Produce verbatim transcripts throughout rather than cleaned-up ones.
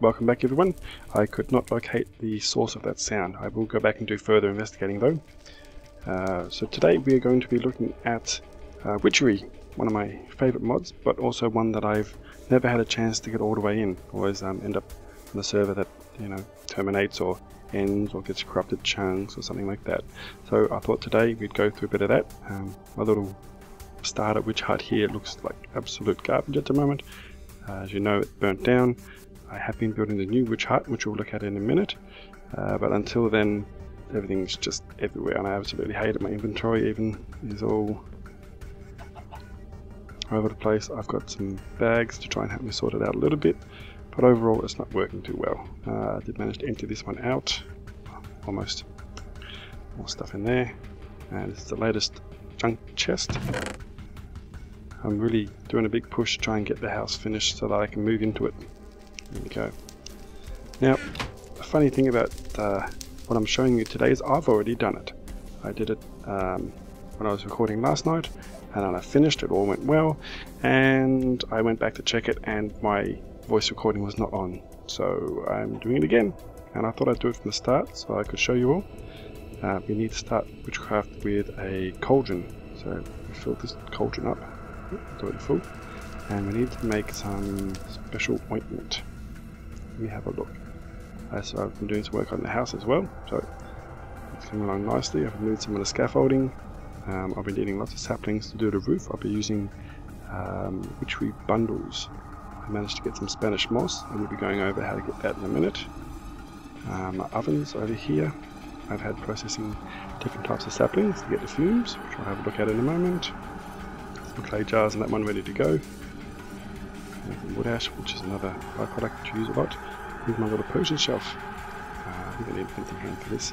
Welcome back everyone. I could not locate the source of that sound. I will go back and do further investigating though. Uh, so today we are going to be looking at uh, Witchery, one of my favourite mods, but also one that I've never had a chance to get all the way in. Always um, end up on the server that, you know, terminates or ends or gets corrupted chunks or something like that. So I thought today we'd go through a bit of that. Um, my little starter witch hut here looks like absolute garbage at the moment. Uh, as you know, it burnt down. I have been building the new witch hut, which we'll look at in a minute, uh, but until then everything's just everywhere and I absolutely hate it. My inventory even is all over the place. I've got some bags to try and help me sort it out a little bit, but overall it's not working too well. Uh, I did manage to empty this one out, almost. More stuff in there, and it's the latest junk chest. I'm really doing a big push to try and get the house finished so that I can move into it. There we go. Now, the funny thing about uh, what I'm showing you today is I've already done it. I did it um, when I was recording last night, and then I finished, it all went well, and I went back to check it and my voice recording was not on. So I'm doing it again, and I thought I'd do it from the start so I could show you all. Uh, we need to start witchcraft with a cauldron, so we fill this cauldron up, do it full, and we need to make some special ointment. Let me have a look. Uh, so I've been doing some work on the house as well, so it's coming along nicely. I've moved some of the scaffolding. Um, I'll be needing lots of saplings to do the roof. I'll be using um, witchery bundles. I managed to get some Spanish moss, and we'll be going over how to get that in a minute. Um, my ovens over here. I've had processing different types of saplings to get the fumes, which I'll have a look at in a moment. Some clay jars and that one ready to go. Wood ash, which is another byproduct that you use a lot. Here's my little potion shelf. Uh, I think I need an empty hand for this.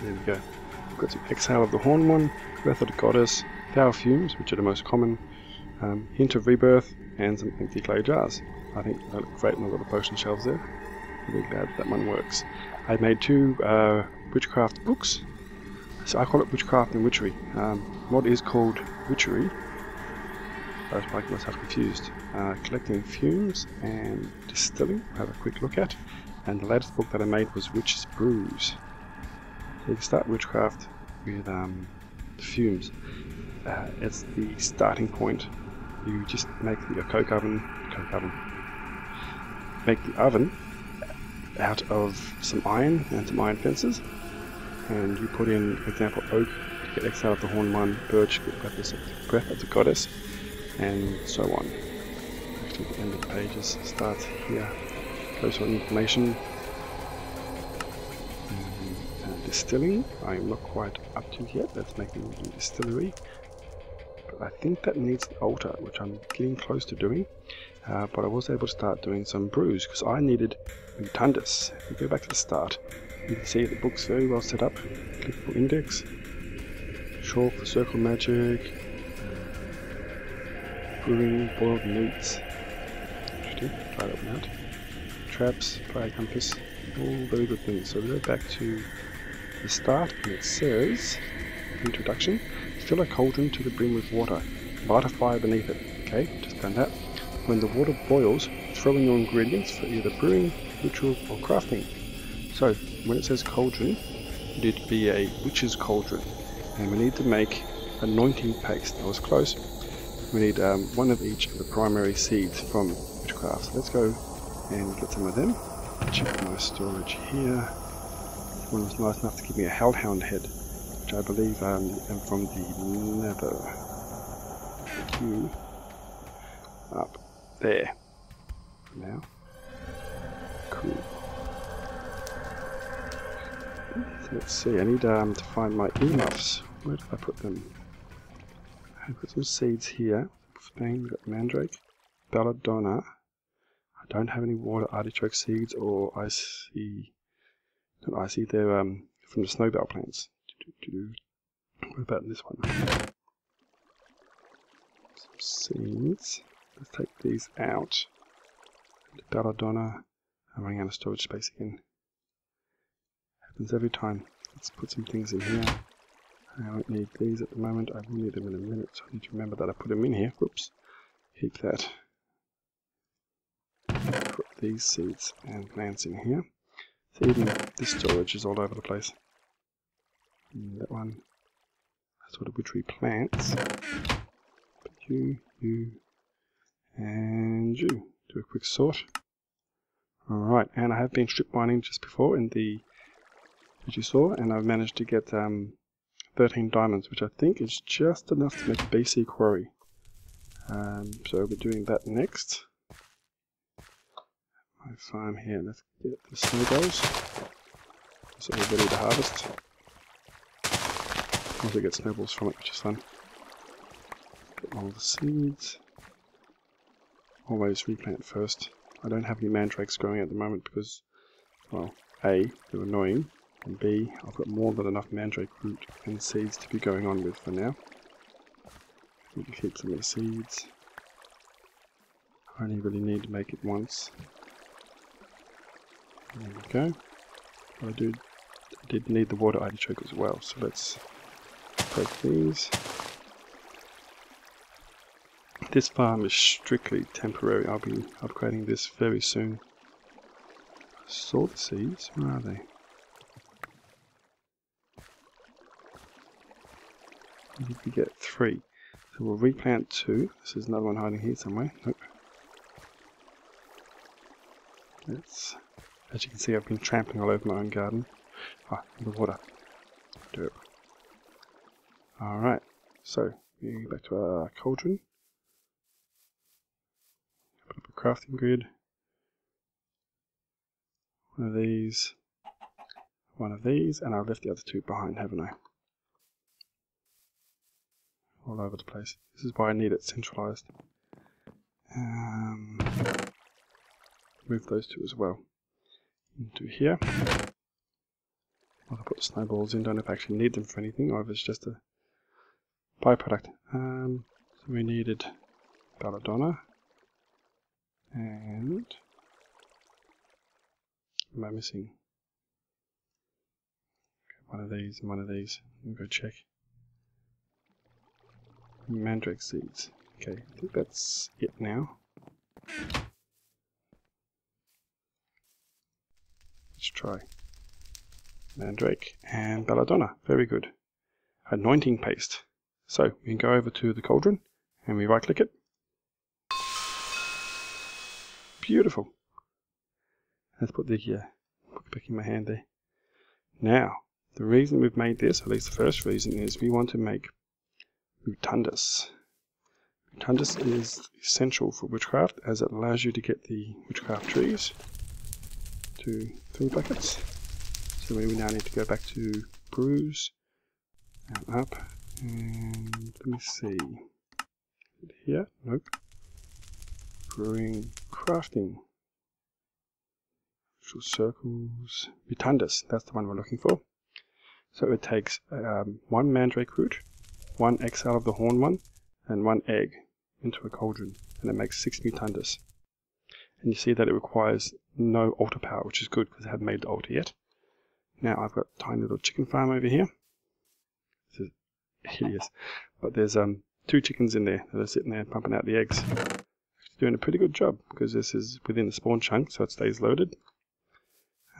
There we go. We've got some Exhale of the Horn one, Breath of the Goddess, Foul Fumes, which are the most common, um, Hint of Rebirth, and some empty clay jars. I think they look great in the little potion shelves there. I'm really glad that one works. I made two uh, witchcraft books. So I call it Witchcraft and Witchery. Um, what is called Witchery? I was making myself confused. Uh, collecting fumes and distilling, have a quick look at. And the latest book that I made was Witch's Brews. So you can start witchcraft with um, the fumes. Uh, it's the starting point. You just make your coke oven, coke oven. Make the oven out of some iron and some iron fences. And you put in, for example, oak to get Exhale of the Horn one, birch to get Breath of the Goddess, and so on. Actually, the end of the pages starts here. Goes on inflammation. Um, distilling, I'm not quite up to yet. That's making a distillery. But I think that needs an altar, which I'm getting close to doing. Uh, but I was able to start doing some brews because I needed Mutandus. If we go back to the start, you can see the book's very well set up. Clickable index, chalk for circle magic. Brewing, boiled meats, interesting, try that one out, traps, fire compass, all very good things. So we go back to the start and it says, introduction, fill a cauldron to the brim with water, light a fire beneath it. Okay, just done that. When the water boils, throw in your ingredients for either brewing, ritual or crafting. So when it says cauldron, it need to be a witch's cauldron, and we need to make anointing paste. That was close. We need um, one of each of the primary seeds from witchcraft. So let's go and get some of them. Check my storage here. One was nice enough to give me a hellhound head, which I believe um, am from the nether. Q up there. Now, cool. Let's see. I need um, to find my earmuffs. Where did I put them? I've got some seeds here. We've got mandrake, belladonna. I don't have any water artichoke seeds or icy, not icy, they're um, from the snowbell plants. What about this one? Some seeds. Let's take these out. The belladonna. I'm running out of storage space again. Happens every time. Let's put some things in here. I don't need these at the moment. I will need them in a minute, so I need to remember that I put them in here. Whoops. Keep that. these seeds and plants in here. So even this storage is all over the place. And that one, that's sort of witchery plants. But you, you, and you. Do a quick sort. Alright, and I have been strip mining just before in the, as you saw, and I've managed to get um, thirteen diamonds, which I think is just enough to make a B C quarry. Um, so we'll be doing that next. My farm here, let's get the snowballs. So we're ready to harvest. Also get snowballs from it, which is fun. Get all the seeds. Always replant first. I don't have any mandrakes growing at the moment because, well, A, they're annoying, and B, I've got more than enough mandrake root and seeds to be going on with for now. We can keep some of the seeds. I only really need to make it once. There we go. I did, I did need the water artichoke as well, so let's break these. This farm is strictly temporary. I'll be upgrading this very soon. I saw the seeds. Where are they? I think we get three. So we'll replant two. This is another one hiding here somewhere. Nope. Let's, as you can see, I've been trampling all over my own garden. Ah, the water. Dirt. Alright. So, we go back to our cauldron. Crafting grid, one of these, one of these, and I've left the other two behind, haven't I? All over the place. This is why I need it centralized. Um, move those two as well into here. I'll put the snowballs in, don't know if I actually need them for anything, or if it's just a byproduct. Um, so we needed belladonna. And am I missing? Okay, one of these and one of these. We'll go check. Mandrake seeds. Okay, I think that's it now. Let's try mandrake and belladonna. Very good. Anointing paste. So we can go over to the cauldron and we right click it. Beautiful. Let's put the uh, book back in my hand there. Now, the reason we've made this, at least the first reason, is we want to make Mutandus. Mutandus is essential for witchcraft as it allows you to get the witchcraft trees to three buckets. So we now need to go back to brews and up, and let me see. Here? Nope. Brewing, crafting, virtual circles, Mutandus, that's the one we're looking for. So it takes um, one mandrake root, one exhale of the horn one, and one egg into a cauldron, and it makes six Mutandus. And you see that it requires no altar power, which is good because I haven't made the altar yet. Now I've got a tiny little chicken farm over here. This is hideous, but there's um, two chickens in there that are sitting there pumping out the eggs. Doing a pretty good job because this is within the spawn chunk, so it stays loaded.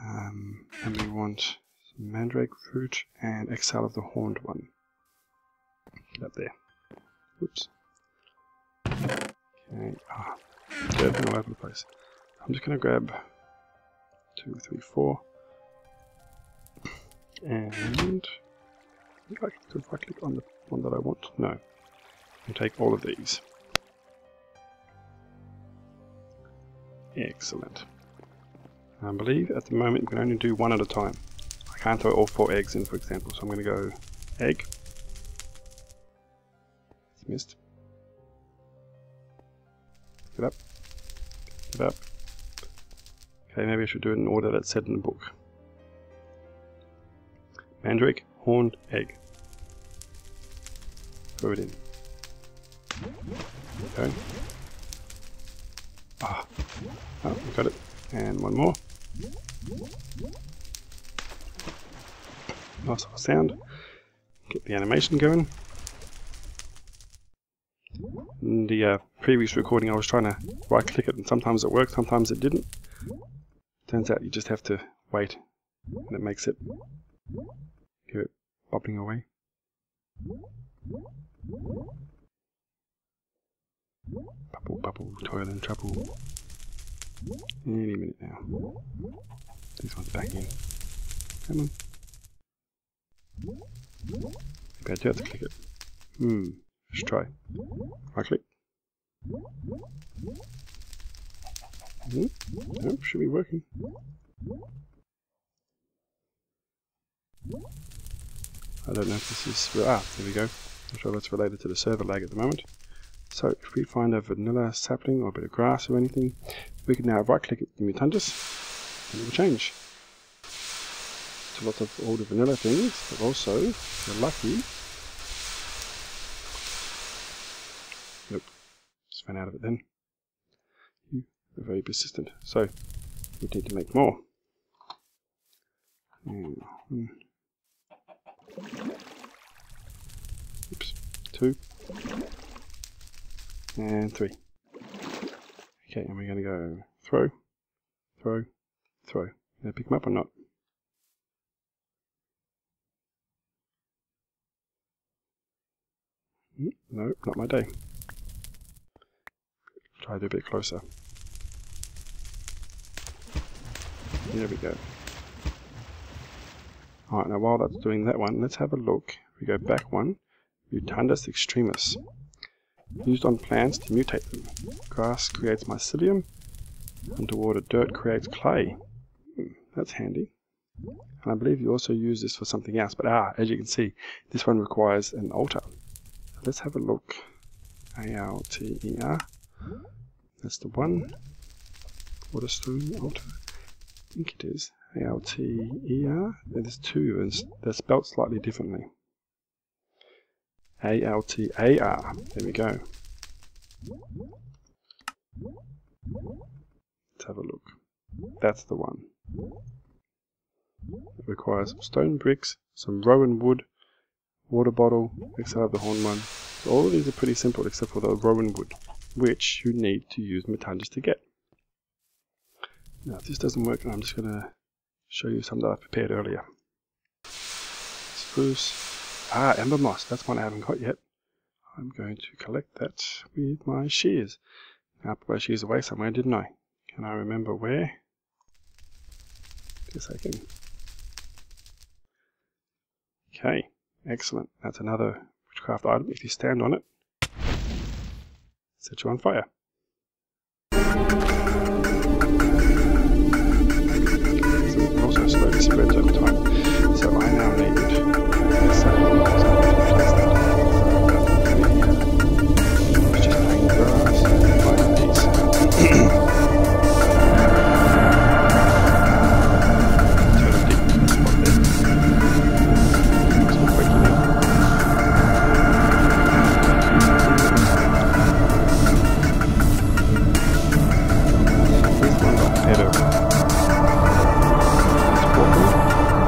Um, and we want some mandrake fruit and exhale of the horned one. Get up there. Oops. Okay. Ah, dirt all over the place. I'm just going to grab two, three, four, and I think I can, if I click on the one that I want, no, I'll take all of these. Excellent. I believe at the moment we can only do one at a time. I can't throw all four eggs in, for example, so I'm going to go egg. It's missed. Pick it up. Pick it up. Okay, maybe I should do it in order that's said in the book. Mandrake, horned egg. Throw it in. Okay. Ah, oh, we got it. And one more. Nice little sound. Get the animation going. In the uh, previous recording I was trying to right click it and sometimes it worked, sometimes it didn't. Turns out you just have to wait, and it makes it give it bobbing away. Bubble, bubble, toil and trouble. Any minute now. This one's back in. Come on. Maybe I do have to click it. Hmm. Let's try. Right click. Nope. Nope. Should be working. I don't know if this is... Ah, there we go. I'm sure that's related to the server lag at the moment. So if we find a vanilla sapling or a bit of grass or anything, we can now right click it with the Mutandus and it will change. It's a lot of all the vanilla things, but also, if you're lucky... Nope. Just ran out of it then. You are very persistent. So, we need to make more. Mm-hmm. Oops, two and three. Okay, and we're going to go throw, throw, throw. Did I pick them up or not? No, not my day. Try to do a bit closer. There we go. Alright, now while that's doing that one, let's have a look. We go back one. Mutandus extremus. Used on plants to mutate them. Grass creates mycelium. Underwater dirt creates clay. Hmm, that's handy. And I believe you also use this for something else. But ah, as you can see, this one requires an altar. So let's have a look. A L T E R. That's the one. Waterstone altar. I think it is. A L T E R, there's two, and they're spelt slightly differently. A L T A R, there we go. Let's have a look. That's the one. It requires some stone bricks, some rowan wood, water bottle, except the horn one. So all of these are pretty simple except for the rowan wood, which you need to use Mutandus to get. Now if this doesn't work, I'm just going to show you some that I prepared earlier. Spruce. Ah, amber moss. That's one I haven't got yet. I'm going to collect that with my shears. Now I put my shears away somewhere, didn't I? Can I remember where? Yes, I can. Okay, excellent. That's another witchcraft item. If you stand on it, it sets you on fire. Also slowly spreads over time. So I now need a sapling or something to place that. It's just plain grass and pine trees. Head over. It's broken.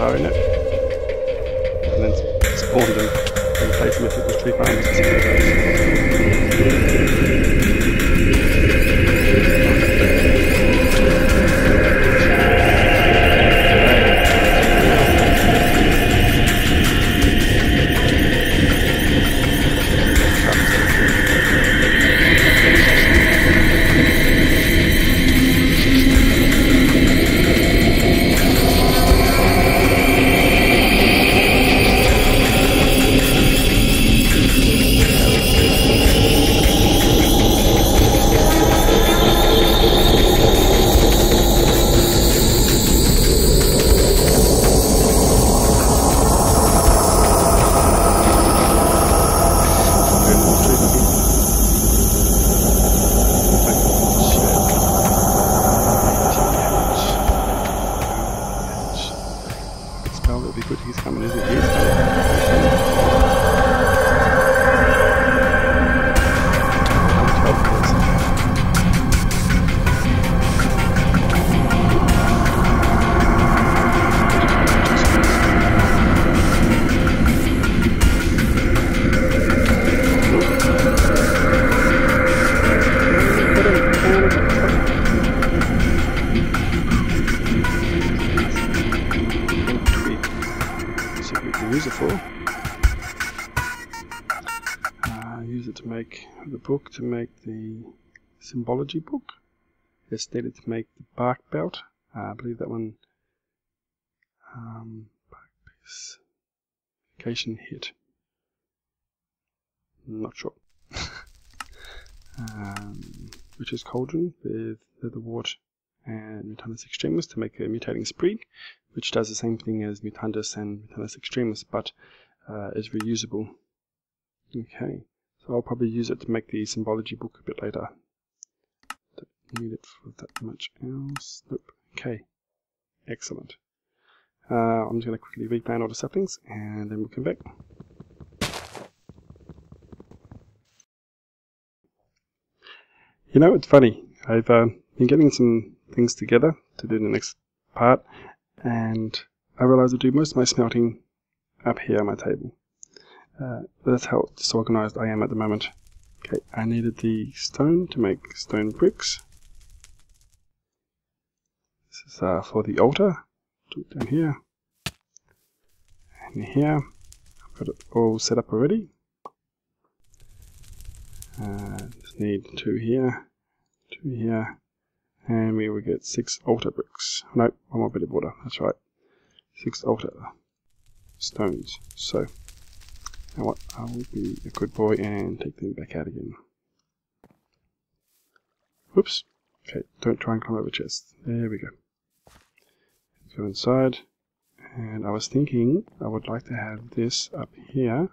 power in it, and then spawned them and replaced them if it was tree book to make the symbology book. It's needed to make the bark belt. Uh, I believe that one um, bark piece location hit. I'm not sure. um, Witch's Cauldron with the wart and Mutandus extremus to make a mutating sprig, which does the same thing as Mutandus and Mutandus extremus, but uh, is reusable. Okay. So I'll probably use it to make the symbology book a bit later. Don't need it for that much else. Nope. Okay. Excellent. Uh, I'm just going to quickly replan all the saplings and then we'll come back. You know, it's funny. I've uh, been getting some things together to do in the next part, and I realised I do most of my smelting up here on my table. Uh, that's how disorganized I am at the moment. Okay, I needed the stone to make stone bricks. This is uh, for the altar. Do it down here. And here. I've got it all set up already. Uh, just need two here, two here, and we will get six altar bricks. Nope, one more bit of water, that's right. Six altar stones. So. Now what, I will be a good boy and take them back out again. Whoops. Okay, don't try and climb over chests. There we go. Let's go inside. And I was thinking I would like to have this up here.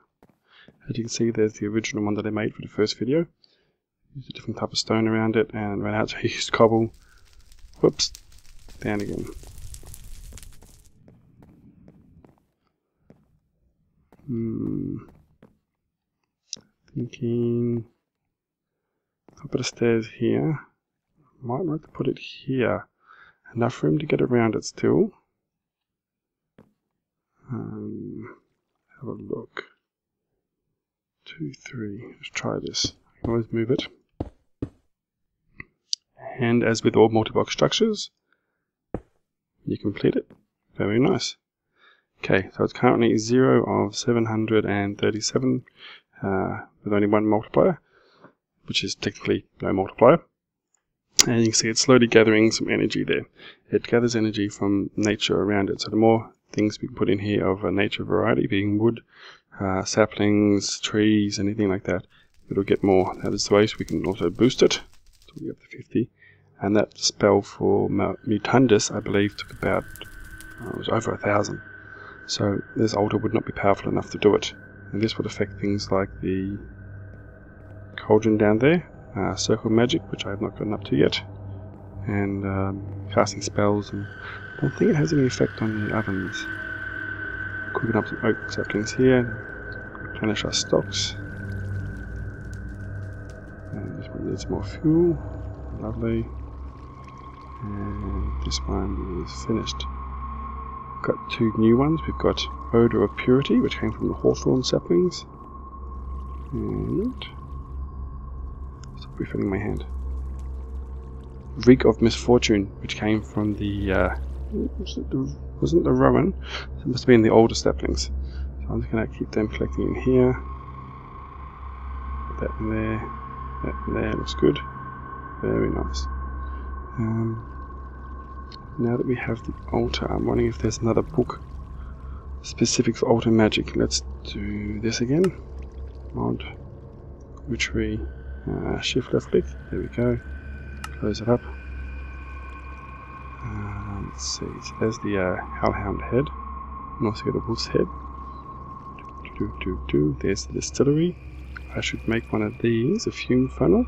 As you can see, there's the original one that I made for the first video. Used a different type of stone around it and ran out, so I used cobble. Whoops. Down again. Hmm, thinking top of the stairs here. Might like to put it here. Enough room to get around it still. Um, have a look. Two, three. Let's try this. I can always move it. And as with all multi-block structures, you complete it. Very nice. Okay, so it's currently zero of seven hundred thirty-seven uh, with only one multiplier, which is technically no multiplier. And you can see it's slowly gathering some energy there. It gathers energy from nature around it. So the more things we can put in here of a nature variety, being wood, uh, saplings, trees, anything like that, it'll get more. That is the way we can also boost it. So we're up to fifty. And that spell for Mutandus, I believe, took about, oh, it was over a thousand. So this altar would not be powerful enough to do it. And this would affect things like the cauldron down there, uh, circle magic, which I have not gotten up to yet, and um, casting spells. And I don't think it has any effect on the ovens. Cooking up some oak saplings here, replenish our stocks. And this one needs more fuel, lovely. And this one is finished. got two new ones. We've got Odour of Purity, which came from the Hawthorn saplings. And... stop refilling my hand. Reek of Misfortune, which came from the... Uh, was it the wasn't the Rowan? It must have been the older saplings. So I'm just going to keep them collecting in here. Put that in there. That in there looks good. Very nice. Um, now that we have the altar, I'm wondering if there's another book specific for altar magic. Let's do this again. Mod, witchery, uh, shift left click. There we go. Close it up. Uh, let's see. So there's the uh, hellhound head. And also got a wolf's head. Do, do, do, do. There's the distillery. I should make one of these, a fume funnel.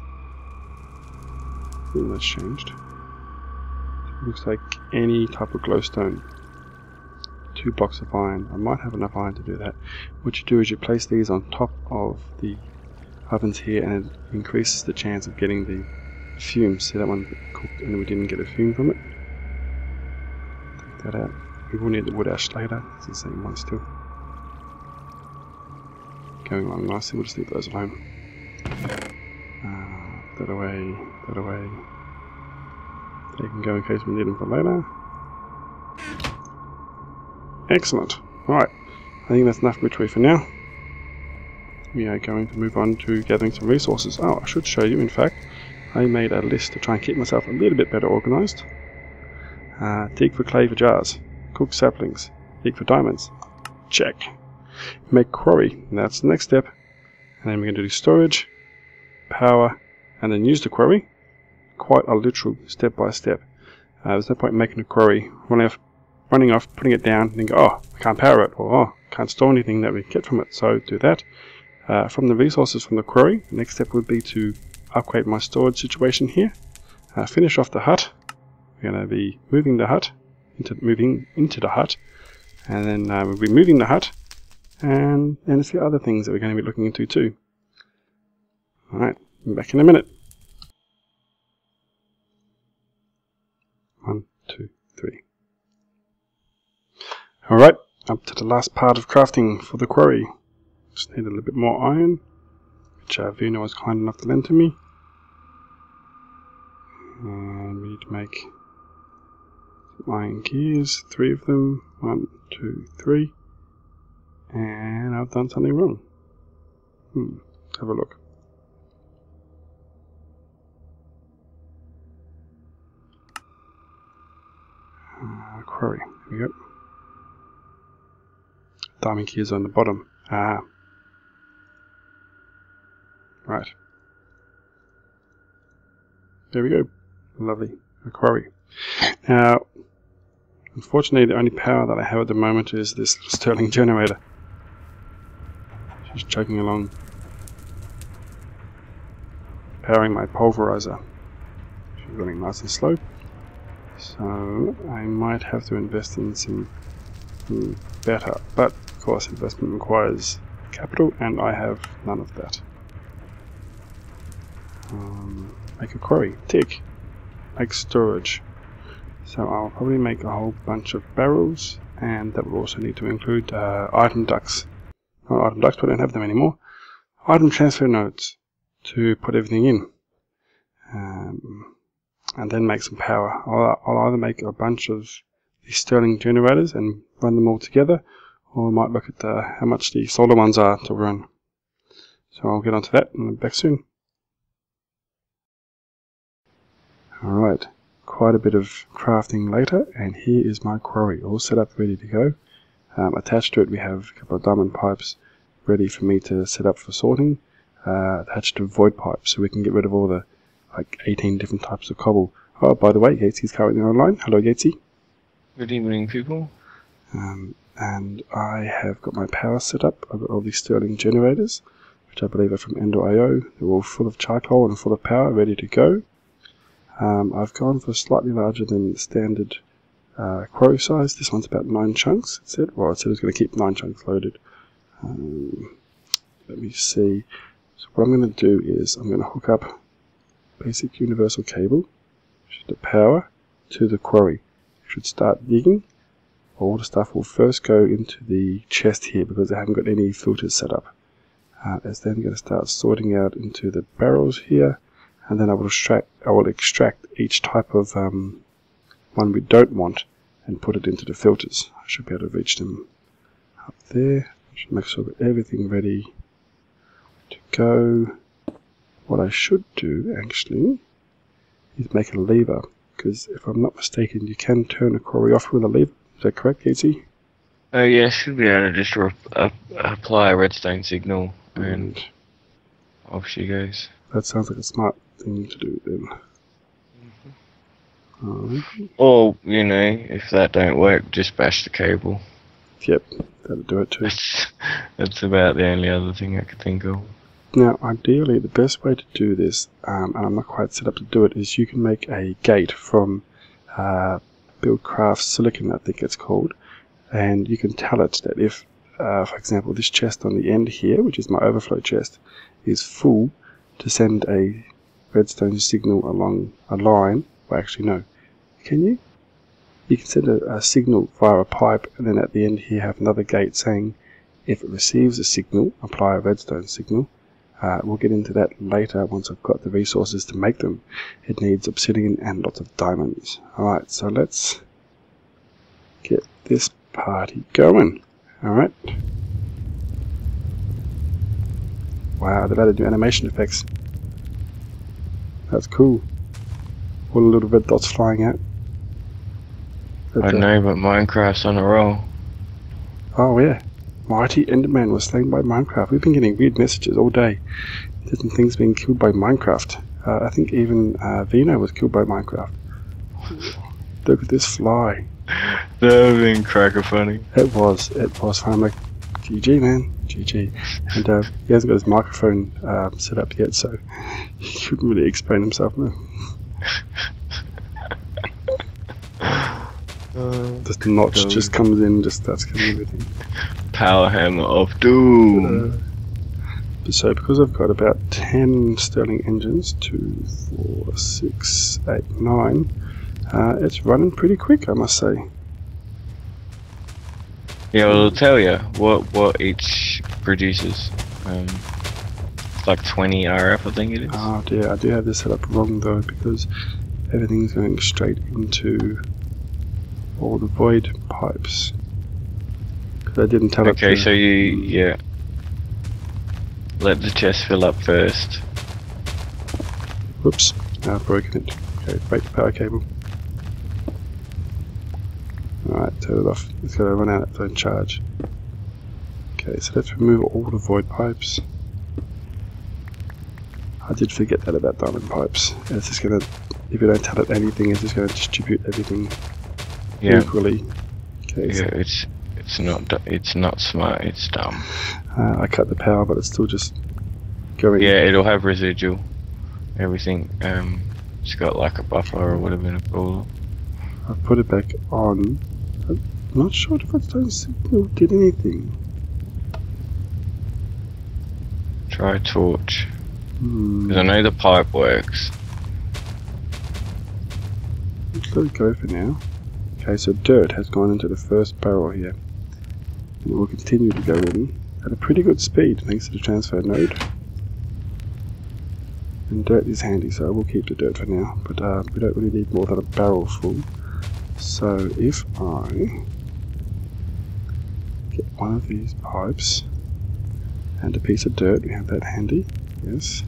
Ooh, that's changed. Looks like any type of glowstone. Two blocks of iron. I might have enough iron to do that. What you do is you place these on top of the ovens here, and it increases the chance of getting the fume. See that one cooked and we didn't get a fume from it? Take that out. We will need the wood ash later. It's the same one still. Going along nicely, we'll just leave those alone. Uh, that away, that away. They can go in case we need them for later. Excellent. Alright, I think that's enough witchery for now. We are going to move on to gathering some resources. Oh, I should show you, in fact, I made a list to try and keep myself a little bit better organised. Uh, dig for clay for jars. Cook saplings. Dig for diamonds. Check. Make quarry, and that's the next step. And then we're going to do storage, power, and then use the quarry. Quite a literal step by step. Uh, there's no point in making a quarry, running off, running off, putting it down, and then go, oh, I can't power it, or oh, can't store anything that we get from it. So do that. Uh, from the resources from the quarry, the next step would be to upgrade my storage situation here. Uh, finish off the hut. We're going to be moving the hut, into moving into the hut, and then uh, we'll be moving the hut. And, and it's the other things that we're going to be looking into too. Alright, I'm back in a minute. One, two, three. Alright, up to the last part of crafting for the quarry. Just need a little bit more iron, which uh, Vino was kind enough to lend to me. And we need to make some iron gears, three of them. One, two, three. And I've done something wrong. Hmm, have a look. Uh, quarry, there we go. Diamond keys on the bottom. Ah. Right. There we go. Lovely. A quarry. Now, unfortunately, the only power that I have at the moment is this Stirling generator. Just chugging along, powering my pulverizer. She's running nice and slow, so I might have to invest in some hmm, better, but of course investment requires capital and I have none of that. Um, make a quarry, tick, make storage, so I'll probably make a whole bunch of barrels, and that will also need to include uh, item ducks. Not item ducts, but I don't have them anymore. Item transfer nodes to put everything in. Um, and then make some power. I'll, I'll either make a bunch of these Stirling generators and run them all together, or I might look at the, how much the solar ones are to run. So I'll get onto that and I'm back soon. Alright, quite a bit of crafting later, and here is my quarry all set up, ready to go. Um, attached to it we have a couple of diamond pipes ready for me to set up for sorting, uh, attached to void pipes, so we can get rid of all the like eighteen different types of cobble. Oh, by the way, Yatesy's currently online. Hello, Yatesy. Good evening, people. Um, and I have got my power set up. I've got all these Stirling generators, which I believe are from Endor dot I O. They're all full of charcoal and full of power, ready to go. Um, I've gone for slightly larger than standard Uh, quarry size. This one's about nine chunks. It said, well, it said it was going to keep nine chunks loaded. Um, let me see. So what I'm going to do is I'm going to hook up basic universal cable, which is the power, to the quarry. It should start digging. all the stuff will first go into the chest here because they haven't got any filters set up. Uh, it's then going to start sorting out into the barrels here, and then I will extract, I will extract each type of um, one we don't want and put it into the filters. I should be able to reach them up there. Should make sure that everything ready to go. What I should do actually is make a lever, because if I'm not mistaken you can turn a quarry off with a lever. Is that correct, Casey? Oh uh, yeah, I should be able to just uh, apply a redstone signal and, and off she goes. That sounds like a smart thing to do then. Mm-hmm. Right. Or, you know, if that don't work, just bash the cable. Yep, that'll do it too. That's about the only other thing I could think of. Now, ideally, the best way to do this, um, and I'm not quite set up to do it, is you can make a gate from uh, Buildcraft silicon, I think it's called, and you can tell it that if, uh, for example, this chest on the end here, which is my overflow chest, is full, to send a redstone signal along a line. Well, actually, no. Can you? You can send a, a signal via a pipe, and then at the end here have another gate saying if it receives a signal, apply a redstone signal. Uh, we'll get into that later once I've got the resources to make them. It needs obsidian and lots of diamonds. Alright, so let's get this party going. Alright. Wow, they've added new animation effects. That's cool. All the little red dots flying out. But I know, but Minecraft's on a roll. Oh yeah. Mighty Enderman was slain by Minecraft. We've been getting weird messages all day. Different things being killed by Minecraft. Uh, I think even uh, Vino was killed by Minecraft. Look at this fly. That was being cracker funny. It was. It was funny. I'm like, G G man. G G. And uh, he hasn't got his microphone uh, set up yet, so he couldn't really explain himself now. This notch um, just comes in, just starts killing everything. Power hammer of doom. Uh, so because I've got about ten sterling engines, two, four, six, eight, nine, uh, it's running pretty quick, I must say. Yeah, well, it'll tell you what what each produces. Um, it's like twenty R F, I think it is. Oh dear, I do have this set up wrong though, because everything's going straight into all the void pipes. I didn't tell okay, it to so you, yeah. Let the chest fill up first. Whoops, now I've broken it. Okay, break the power cable. Alright, turn it off. It's going to run out of its own charge. Okay, so let's remove all the void pipes. I did forget that about diamond pipes. It's just going to, if you don't tell it anything, it's just going to distribute everything yeah. equally. Okay, yeah, so it's... It's not. It's not smart. It's dumb. Uh, I cut the power, but it's still just going. Yeah, it'll have residual. Everything. Um, it's got like a buffer, or would have been a problem. I put it back on. I'm not sure if redstone signal did anything. Try a torch. Hmm. Because I know the pipe works. Let's let it go for now. Okay, so dirt has gone into the first barrel here. It will continue to go in at a pretty good speed thanks to the transfer node. And dirt is handy, so I will keep the dirt for now, but uh, we don't really need more than a barrel full. So if I get one of these pipes and a piece of dirt, we have that handy, yes.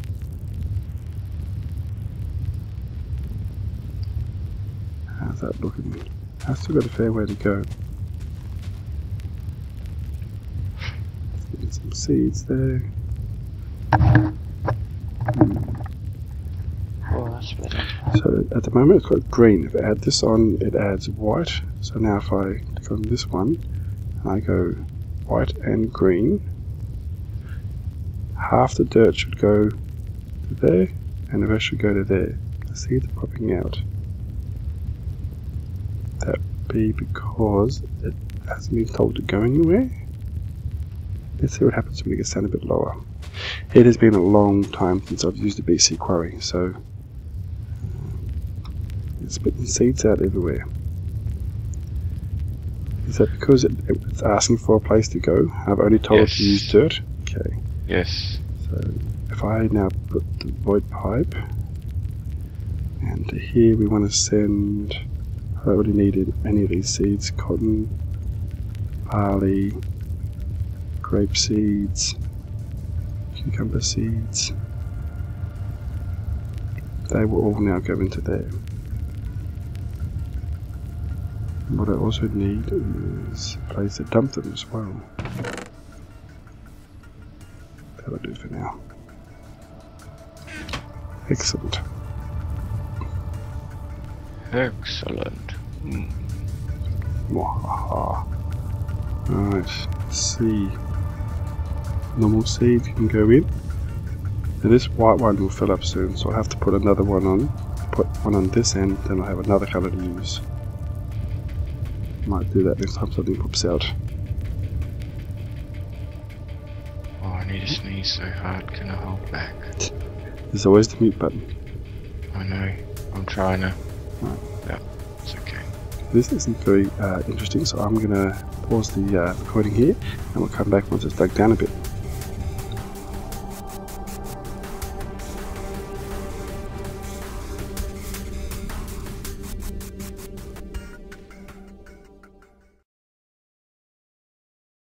How's that looking? I've still got a fair way to go. Some seeds there. So at the moment it's got green. If I add this on, it adds white. So now if I click on this one, and I go white and green, half the dirt should go to there, and the rest should go to there. The seeds are popping out. That be because it hasn't been told to go anywhere. Let's see what happens when it gets down a bit lower. It has been a long time since I've used a B C quarry, so it's spitting seeds out everywhere. Is that because it, it's asking for a place to go? I've only told yes. it to use dirt? Okay. Yes. So if I now put the void pipe, and to here we want to send, I don't really need any of these seeds, cotton, barley, grape seeds, cucumber seeds. They will all now go into there. And what I also need is a place to dump them as well. That'll do for now. Excellent. Excellent. Mm. Alright, let's see. Normal seeds can go in. Now this white one will fill up soon, so I'll have to put another one on. Put one on this end, then I'll have another colour to use. Might do that next time something pops out. Oh, I need to sneeze so hard, can I hold back? There's always the mute button. I know, I'm trying to. Right. Yeah, it's okay. This isn't very uh, interesting, so I'm going to pause the uh, recording here, and we'll come back once it's dug down a bit.